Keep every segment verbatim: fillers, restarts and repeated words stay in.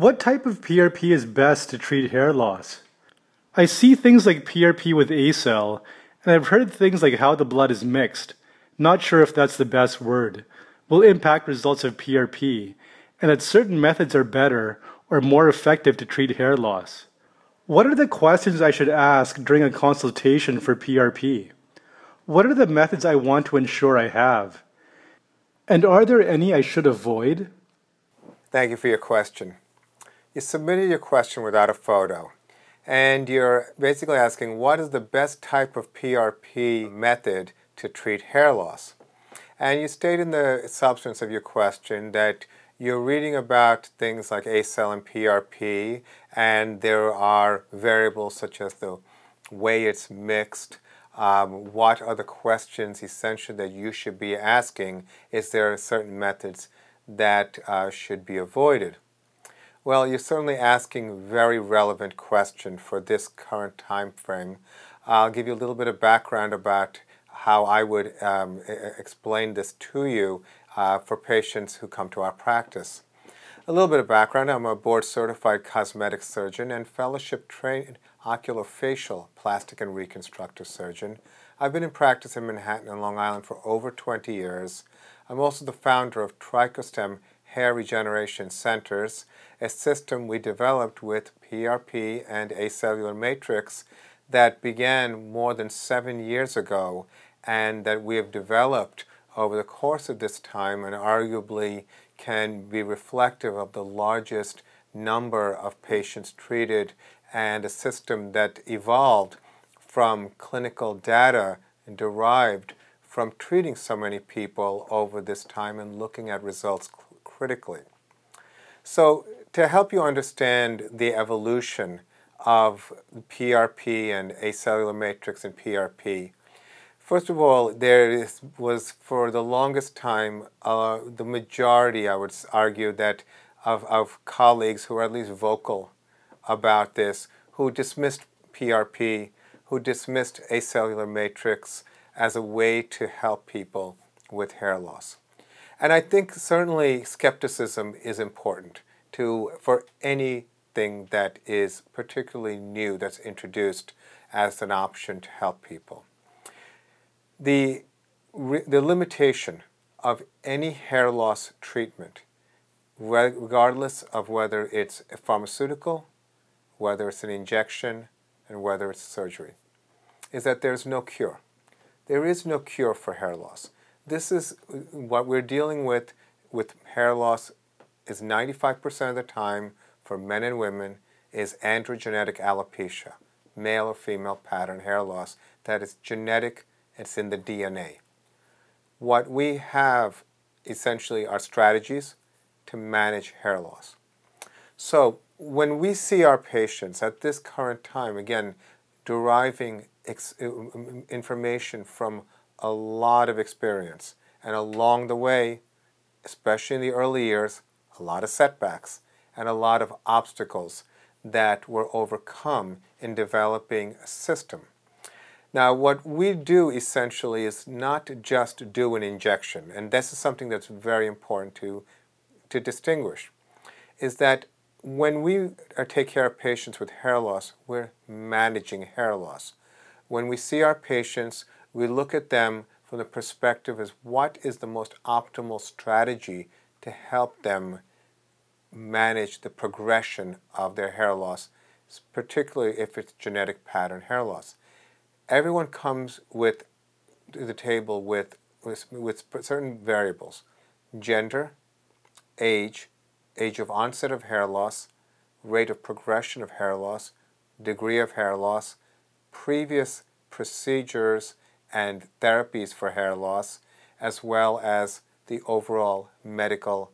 What type of P R P is best to treat hair loss? I see things like P R P with ACell, and I've heard things like how the blood is mixed, not sure if that's the best word, will impact results of P R P, and that certain methods are better or more effective to treat hair loss. What are the questions I should ask during a consultation for P R P? What are the methods I want to ensure I have? And are there any I should avoid? Thank you for your question. You submitted your question without a photo, and you're basically asking what is the best type of P R P method to treat hair loss. And you state in the substance of your question that you're reading about things like ACell and P R P, and there are variables such as the way it's mixed. Um, what are the questions essentially that you should be asking? Is there certain methods that uh, should be avoided? Well, you're certainly asking a very relevant question for this current time frame. I'll give you a little bit of background about how I would um, explain this to you uh, for patients who come to our practice. A little bit of background: I'm a board-certified cosmetic surgeon and fellowship-trained oculofacial plastic and reconstructive surgeon. I've been in practice in Manhattan and Long Island for over twenty years. I'm also the founder of Trichostem Hair Regeneration Centers, a system we developed with P R P and acellular matrix that began more than seven years ago and that we have developed over the course of this time and arguably can be reflective of the largest number of patients treated and a system that evolved from clinical data and derived from treating so many people over this time and looking at results critically. So to help you understand the evolution of P R P and acellular matrix and P R P, first of all, there was for the longest time uh, the majority, I would argue, that of, of colleagues who were at least vocal about this, who dismissed P R P, who dismissed acellular matrix as a way to help people with hair loss. And I think certainly skepticism is important to for anything that is particularly new that's introduced as an option to help people. The, the limitation of any hair loss treatment, regardless of whether it's a pharmaceutical, whether it's an injection, and whether it's surgery, is that there's no cure. There is no cure for hair loss. This is what we're dealing with, with hair loss is ninety-five percent of the time for men and women is androgenetic alopecia, male or female pattern hair loss. That is genetic, it's in the D N A. What we have essentially are strategies to manage hair loss. So when we see our patients at this current time, again, deriving ex information from a lot of experience, and along the way, especially in the early years, a lot of setbacks and a lot of obstacles that were overcome in developing a system. Now, what we do essentially is not just do an injection, and this is something that's very important to, to distinguish, is that when we take care of patients with hair loss, we're managing hair loss. When we see our patients, we look at them from the perspective as what is the most optimal strategy to help them manage the progression of their hair loss, particularly if it's genetic pattern hair loss. Everyone comes with to the table with, with, with certain variables: gender, age, age of onset of hair loss, rate of progression of hair loss, degree of hair loss, previous procedures and therapies for hair loss, as well as the overall medical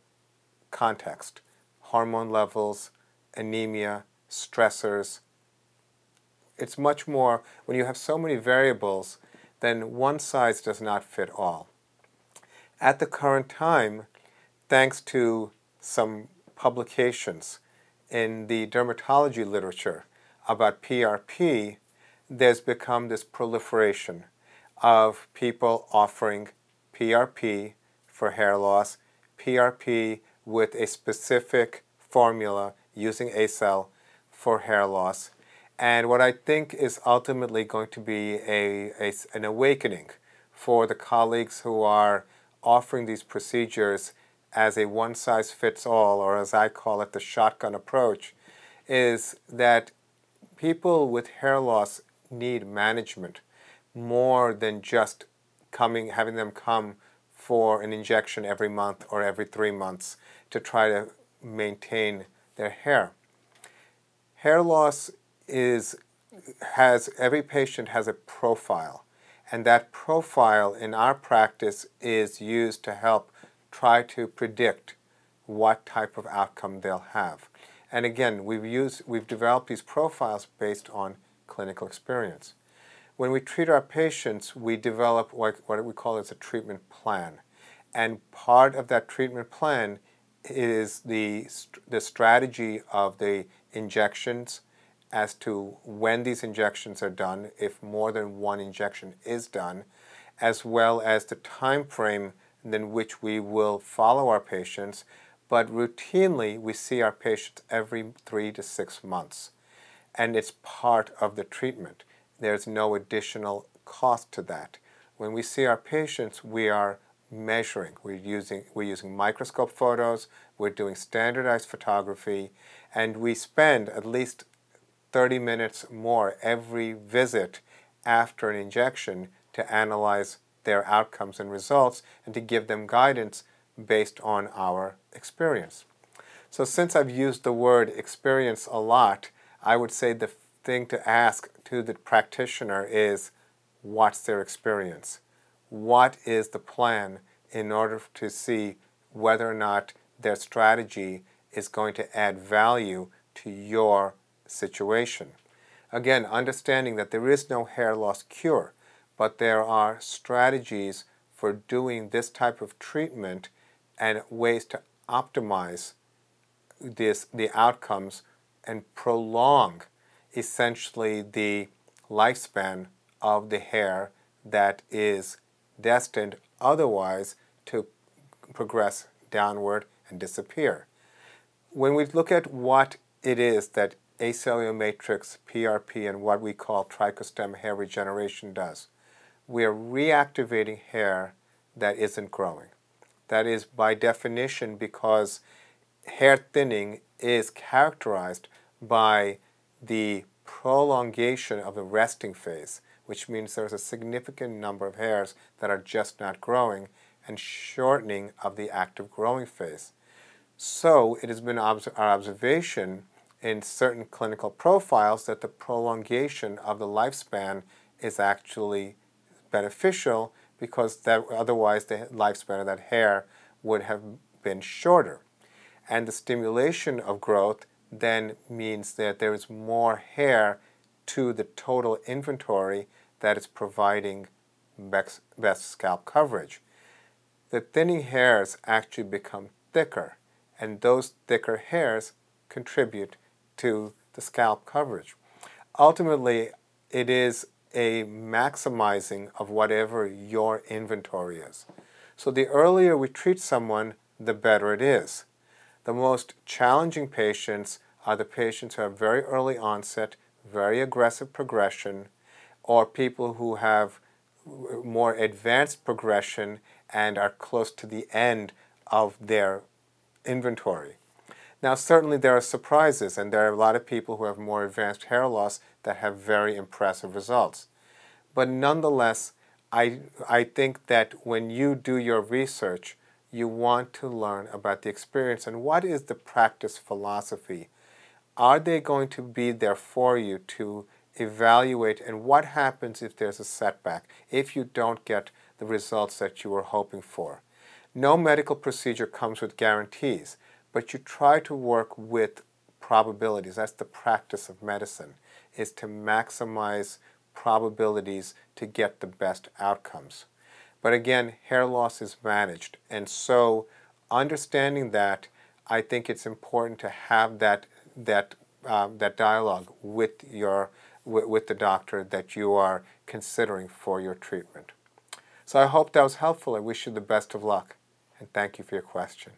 context, hormone levels, anemia, stressors. It's much more, when you have so many variables, then one size does not fit all. At the current time, thanks to some publications in the dermatology literature about P R P, there's become this proliferation of people offering P R P for hair loss, P R P with a specific formula using ACell for hair loss. And what I think is ultimately going to be a, a, an awakening for the colleagues who are offering these procedures as a one-size-fits-all, or as I call it, the shotgun approach, is that people with hair loss need management more than just coming, having them come for an injection every month or every three months to try to maintain their hair. Hair loss is, has, every patient has a profile, and that profile in our practice is used to help try to predict what type of outcome they'll have. And again, we've used, we've developed these profiles based on clinical experience. When we treat our patients, we develop what, what we call as a treatment plan. And part of that treatment plan is the, the strategy of the injections, as to when these injections are done, if more than one injection is done, as well as the time frame in which we will follow our patients. But routinely, we see our patients every three to six months. And it's part of the treatment. There's no additional cost to that. When we see our patients, we are measuring. We're using, we're using microscope photos, we're doing standardized photography, and we spend at least thirty minutes more every visit after an injection to analyze their outcomes and results and to give them guidance based on our experience. So since I've used the word experience a lot, I would say the thing to ask to the practitioner is, what's their experience? What is the plan in order to see whether or not their strategy is going to add value to your situation? Again, understanding that there is no hair loss cure, but there are strategies for doing this type of treatment and ways to optimize this, the outcomes, and prolong essentially the lifespan of the hair that is destined otherwise to progress downward and disappear. When we look at what it is that acellular matrix, P R P, and what we call trichostem hair regeneration does, we are reactivating hair that isn't growing. That is by definition, because hair thinning is characterized by the prolongation of the resting phase, which means there's a significant number of hairs that are just not growing, and shortening of the active growing phase. So it has been obs- our observation in certain clinical profiles that the prolongation of the lifespan is actually beneficial, because that otherwise the lifespan of that hair would have been shorter. And the stimulation of growth then means that there is more hair to the total inventory that is providing best, best scalp coverage. The thinning hairs actually become thicker, and those thicker hairs contribute to the scalp coverage. Ultimately, it is a maximizing of whatever your inventory is. So the earlier we treat someone, the better it is. The most challenging patients are the patients who have very early onset, very aggressive progression, or people who have more advanced progression and are close to the end of their inventory. Now, certainly there are surprises, and there are a lot of people who have more advanced hair loss that have very impressive results. But nonetheless, I, I think that when you do your research, you want to learn about the experience and what is the practice philosophy. Are they going to be there for you to evaluate, and what happens if there's a setback, if you don't get the results that you were hoping for? No medical procedure comes with guarantees, but you try to work with probabilities. That's the practice of medicine, is to maximize probabilities to get the best outcomes. But again, hair loss is managed. And so understanding that, I think it's important to have that, that, um, that dialogue with, your, with the doctor that you are considering for your treatment. So I hope that was helpful. I wish you the best of luck, and thank you for your question.